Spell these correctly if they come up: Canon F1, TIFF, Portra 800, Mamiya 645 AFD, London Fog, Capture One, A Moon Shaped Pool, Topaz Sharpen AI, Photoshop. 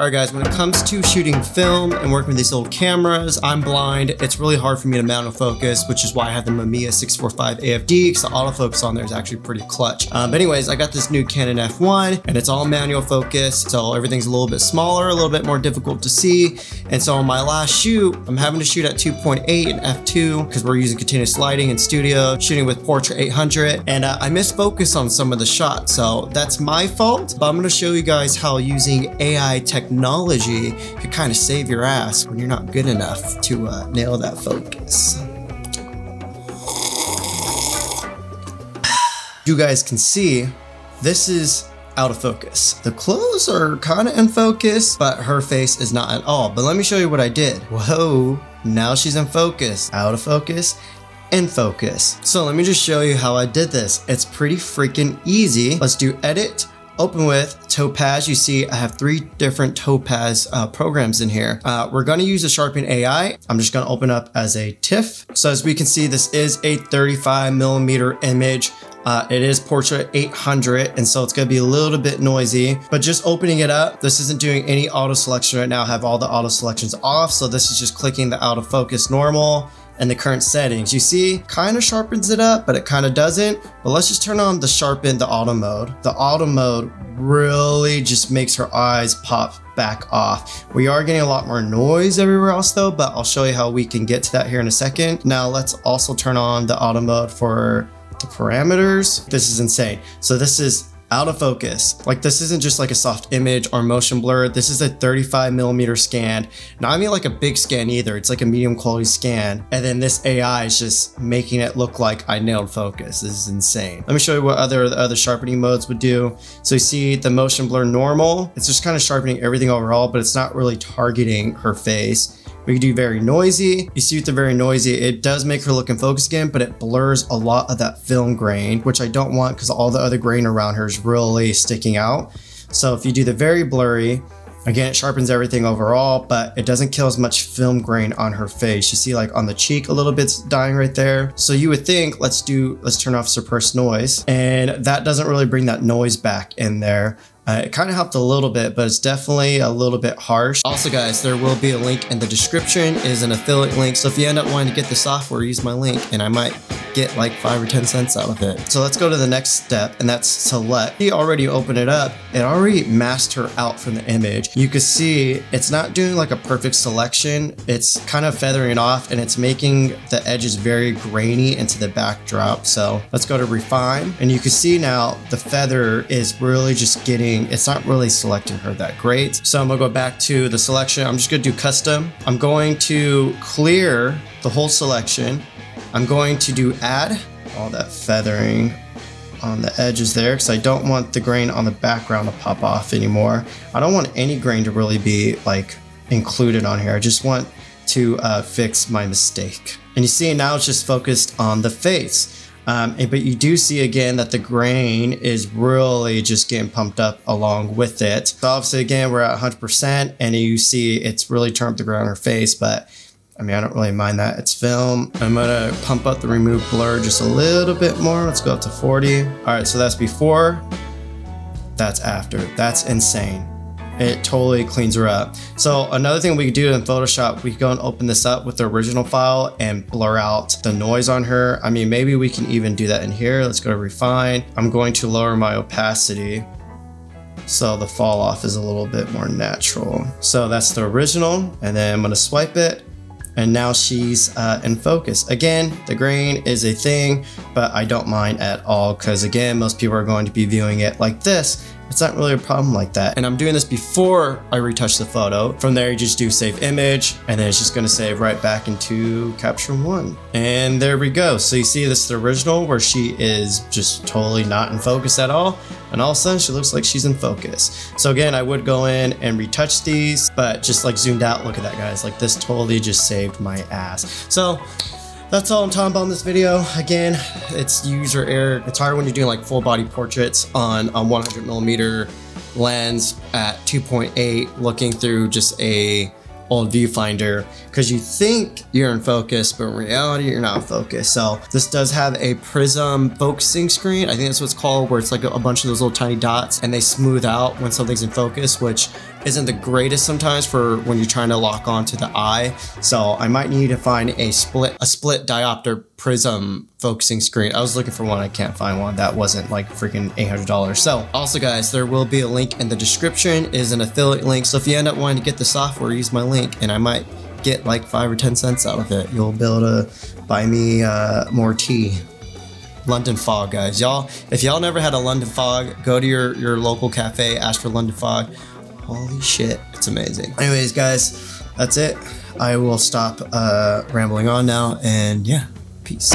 Alright guys, when it comes to shooting film and working with these little cameras, I'm blind. It's really hard for me to manual focus, which is why I have the Mamiya 645 AFD, because the autofocus on there is actually pretty clutch. But anyways, I got this new Canon F1 and it's all manual focus, so everything's a little bit smaller, a little bit more difficult to see. And so on my last shoot, I'm having to shoot at 2.8 and f2 because we're using continuous lighting in studio, shooting with Portra 800, and I misfocus on some of the shots, so that's my fault. But I'm going to show you guys how using AI technology could kind of save your ass when you're not good enough to nail that focus. You guys can see this is out of focus. The clothes are kind of in focus, but her face is not at all. But let me show you what I did. Whoa, now she's in focus, out of focus, in focus. So let me just show you how I did this. It's pretty freaking easy. Let's do edit, open with Topaz. You see I have three different Topaz programs in here. We're going to use a Sharpen AI. I'm just going to open up as a TIFF. So as we can see, this is a 35mm image. It is Portra 800, and so it's going to be a little bit noisy, but just opening it up, this isn't doing any auto selection right now. I have all the auto selections off, so this is just clicking the out of focus normal and the current settings. You see, kind of sharpens it up, but it kind of doesn't. But let's just turn on the sharpen, the auto mode. The auto mode really just makes her eyes pop back off. We are getting a lot more noise everywhere else though, but I'll show you how we can get to that here in a second. Now let's also turn on the auto mode for the parameters. This is insane. So this is out of focus. Like, this isn't just like a soft image or motion blur. This is a 35mm scan. Not I mean like a big scan either. It's like a medium quality scan. And then this AI is just making it look like I nailed focus. This is insane. Let me show you what the other sharpening modes would do. So you see the motion blur normal. It's just kind of sharpening everything overall, but it's not really targeting her face. We can do very noisy. You see with the very noisy, it does make her look in focus again, but it blurs a lot of that film grain, which I don't want because all the other grain around her is really sticking out. So if you do the very blurry, again, it sharpens everything overall, but it doesn't kill as much film grain on her face. You see like on the cheek, a little bit's dying right there. So you would think, let's turn off suppress noise. And that doesn't really bring that noise back in there. It kind of helped a little bit, but it's definitely a little bit harsh. Also guys, there will be a link in the description. It is an affiliate link. So if you end up wanting to get the software, use my link and I might get like 5 or 10 cents out of it. So let's go to the next step, and that's select. She already opened it up. It already masked her out from the image. You can see it's not doing like a perfect selection. It's kind of feathering it off, and it's making the edges very grainy into the backdrop. So let's go to refine, and you can see now the feather is really just getting, it's not really selecting her that great. So I'm gonna go back to the selection. I'm just gonna do custom. I'm going to clear the whole selection. I'm going to do add, all that feathering on the edges there, because I don't want the grain on the background to pop off anymore. I don't want any grain to really be like included on here. I just want to fix my mistake. And you see now it's just focused on the face. But you do see again that the grain is really just getting pumped up along with it. So obviously again, we're at 100% and you see it's really turned up the grain on her face, but I mean, I don't really mind that. It's film. I'm gonna pump up the remove blur just a little bit more. Let's go up to 40. All right, so that's before, that's after. That's insane. It totally cleans her up. So another thing we could do in Photoshop, we could go and open this up with the original file and blur out the noise on her. I mean, maybe we can even do that in here. Let's go to refine. I'm going to lower my opacity, so the fall off is a little bit more natural. So that's the original, and then I'm gonna swipe it. And now she's in focus. Again, the grain is a thing, but I don't mind at all, because again, most people are going to be viewing it like this. It's not really a problem like that. And I'm doing this before I retouch the photo. From there, you just do save image, and then it's just gonna save right back into Capture One. And there we go. So you see this is the original where she is just totally not in focus at all. And all of a sudden she looks like she's in focus. So again, I would go in and retouch these, but just like zoomed out, look at that guys, like this totally just saved my ass. So that's all I'm talking about in this video. Again, it's user error. It's hard when you're doing like full body portraits on a 100mm lens at 2.8, looking through just a old viewfinder, because you think you're in focus, but in reality you're not focused. So this does have a prism focusing screen. I think that's what it's called, where it's like a bunch of those little tiny dots and they smooth out when something's in focus, which isn't the greatest sometimes for when you're trying to lock onto the eye. So I might need to find a split diopter prism focusing screen. I was looking for one, I can't find one that wasn't like freaking $800. So also guys, there will be a link in the description. It is an affiliate link. So if you end up wanting to get the software, use my link and I might get like 5 or 10 cents out of it. You'll be able to buy me more tea. London Fog, guys. Y'all, if y'all never had a London Fog, go to your local cafe, ask for London Fog. Holy shit, it's amazing. Anyways, guys, that's it. I will stop rambling on now, and yeah, peace.